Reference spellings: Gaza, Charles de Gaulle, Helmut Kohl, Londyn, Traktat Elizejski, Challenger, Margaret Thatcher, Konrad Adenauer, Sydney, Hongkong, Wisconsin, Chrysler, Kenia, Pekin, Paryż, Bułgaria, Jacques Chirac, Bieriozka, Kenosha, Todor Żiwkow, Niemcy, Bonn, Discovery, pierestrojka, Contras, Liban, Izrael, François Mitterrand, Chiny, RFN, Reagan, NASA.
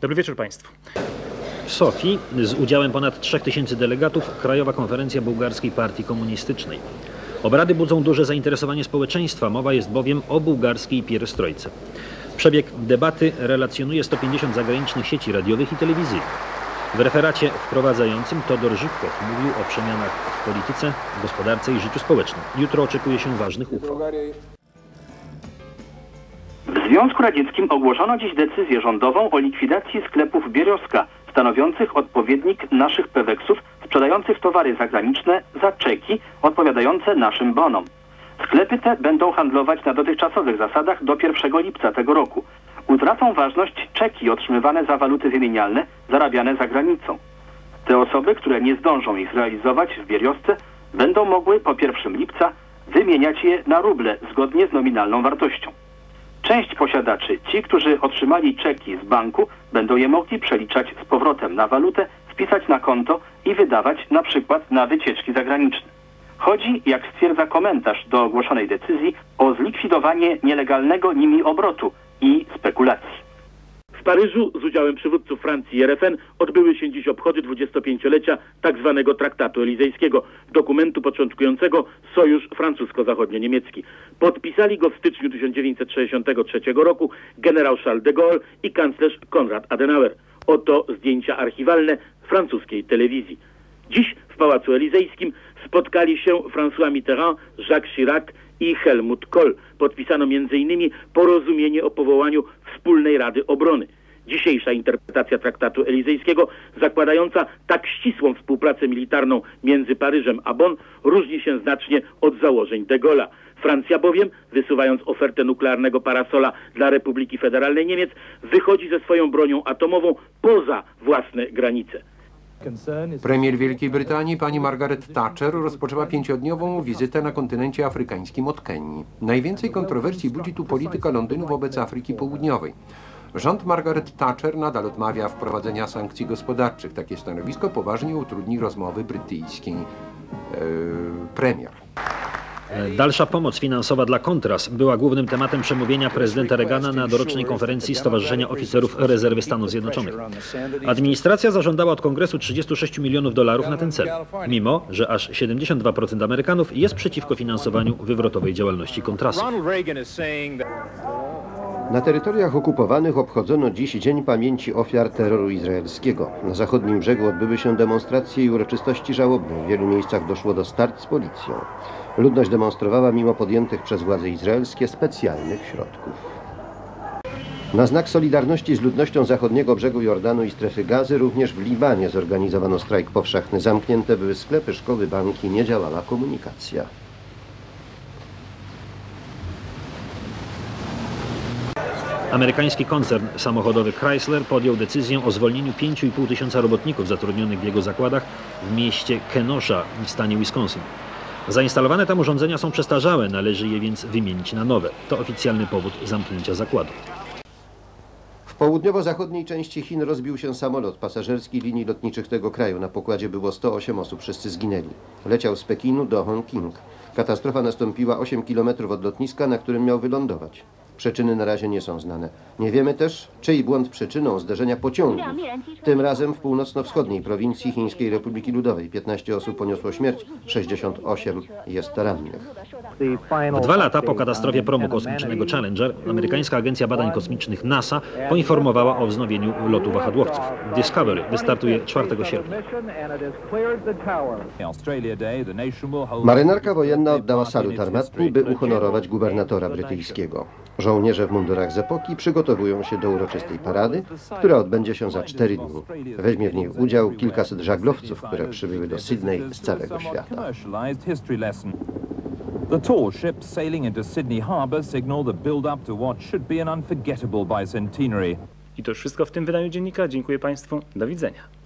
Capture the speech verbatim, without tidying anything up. Dobry wieczór Państwu. W Sofii z udziałem ponad trzech tysięcy delegatów Krajowa Konferencja Bułgarskiej Partii Komunistycznej. Obrady budzą duże zainteresowanie społeczeństwa, mowa jest bowiem o bułgarskiej pierestrojce. Przebieg debaty relacjonuje sto pięćdziesiąt zagranicznych sieci radiowych i telewizyjnych. W referacie wprowadzającym Todor Żiwkow mówił o przemianach w polityce, gospodarce i życiu społecznym. Jutro oczekuje się ważnych uchwał. W Związku Radzieckim ogłoszono dziś decyzję rządową o likwidacji sklepów Bieriozka, stanowiących odpowiednik naszych Peweksów, sprzedających towary zagraniczne za czeki odpowiadające naszym bonom. Sklepy te będą handlować na dotychczasowych zasadach do pierwszego lipca tego roku. Utracą ważność czeki otrzymywane za waluty wymienialne zarabiane za granicą. Te osoby, które nie zdążą ich zrealizować w Bieriozce, będą mogły po pierwszego lipca wymieniać je na ruble zgodnie z nominalną wartością. Część posiadaczy, ci, którzy otrzymali czeki z banku, będą je mogli przeliczać z powrotem na walutę, wpisać na konto i wydawać na przykład na wycieczki zagraniczne. Chodzi, jak stwierdza komentarz do ogłoszonej decyzji, o zlikwidowanie nielegalnego nimi obrotu i spekulacji. W Paryżu z udziałem przywódców Francji i R F N odbyły się dziś obchody dwudziestopięciolecia tzw. Traktatu Elizejskiego, dokumentu początkującego sojusz francusko-zachodnio-niemiecki. Podpisali go w styczniu tysiąc dziewięćset sześćdziesiątego trzeciego roku generał Charles de Gaulle i kanclerz Konrad Adenauer. Oto zdjęcia archiwalne francuskiej telewizji. Dziś w Pałacu Elizejskim spotkali się François Mitterrand, Jacques Chirac i Helmut Kohl. Podpisano między innymi porozumienie o powołaniu Wspólnej Rady Obrony. Dzisiejsza interpretacja Traktatu Elizejskiego, zakładająca tak ścisłą współpracę militarną między Paryżem a Bonn, różni się znacznie od założeń de Gaulle'a. Francja bowiem, wysuwając ofertę nuklearnego parasola dla Republiki Federalnej Niemiec, wychodzi ze swoją bronią atomową poza własne granice. Premier Wielkiej Brytanii, pani Margaret Thatcher, rozpoczęła pięciodniową wizytę na kontynencie afrykańskim od Kenii. Najwięcej kontrowersji budzi tu polityka Londynu wobec Afryki Południowej. Rząd Margaret Thatcher nadal odmawia wprowadzenia sankcji gospodarczych. Takie stanowisko poważnie utrudni rozmowy brytyjskiej eee, premier. Dalsza pomoc finansowa dla Contras była głównym tematem przemówienia prezydenta Reagana na dorocznej konferencji Stowarzyszenia Oficerów Rezerwy Stanów Zjednoczonych. Administracja zażądała od Kongresu trzydziestu sześciu milionów dolarów na ten cel, mimo że aż siedemdziesiąt dwa procent Amerykanów jest przeciwko finansowaniu wywrotowej działalności Contrasów. Na terytoriach okupowanych obchodzono dziś Dzień Pamięci Ofiar Terroru Izraelskiego. Na zachodnim brzegu odbyły się demonstracje i uroczystości żałobne. W wielu miejscach doszło do starć z policją. Ludność demonstrowała mimo podjętych przez władze izraelskie specjalnych środków. Na znak solidarności z ludnością zachodniego brzegu Jordanu i strefy Gazy również w Libanie zorganizowano strajk powszechny. Zamknięte były sklepy, szkoły, banki, nie działała komunikacja. Amerykański koncern samochodowy Chrysler podjął decyzję o zwolnieniu pięciu i pół tysiąca robotników zatrudnionych w jego zakładach w mieście Kenosha w stanie Wisconsin. Zainstalowane tam urządzenia są przestarzałe, należy je więc wymienić na nowe. To oficjalny powód zamknięcia zakładu. W południowo-zachodniej części Chin rozbił się samolot pasażerski linii lotniczych tego kraju. Na pokładzie było sto osiem osób, wszyscy zginęli. Leciał z Pekinu do Hongkong. Katastrofa nastąpiła osiem kilometrów od lotniska, na którym miał wylądować. Przyczyny na razie nie są znane. Nie wiemy też, czyj błąd przyczyną zderzenia pociągu. Tym razem w północno-wschodniej prowincji Chińskiej Republiki Ludowej. piętnaście osób poniosło śmierć, sześćdziesiąt osiem jest rannych. W dwa lata po katastrofie promu kosmicznego Challenger amerykańska agencja badań kosmicznych NASA poinformowała o wznowieniu lotu wahadłowców. Discovery wystartuje czwartego sierpnia. Marynarka wojenna oddała salut armatni, by uhonorować gubernatora brytyjskiego. Żołnierze w mundurach z epoki przygotowują się do uroczystej parady, która odbędzie się za cztery dni. Weźmie w niej udział kilkaset żaglowców, które przybyły do Sydney z całego świata. The tall ships sailing into Sydney Harbour signal the build-up to what should be an unforgettable bicentenary. I to już wszystko w tym wydaniu dziennika. Dziękuję Państwu. Do widzenia.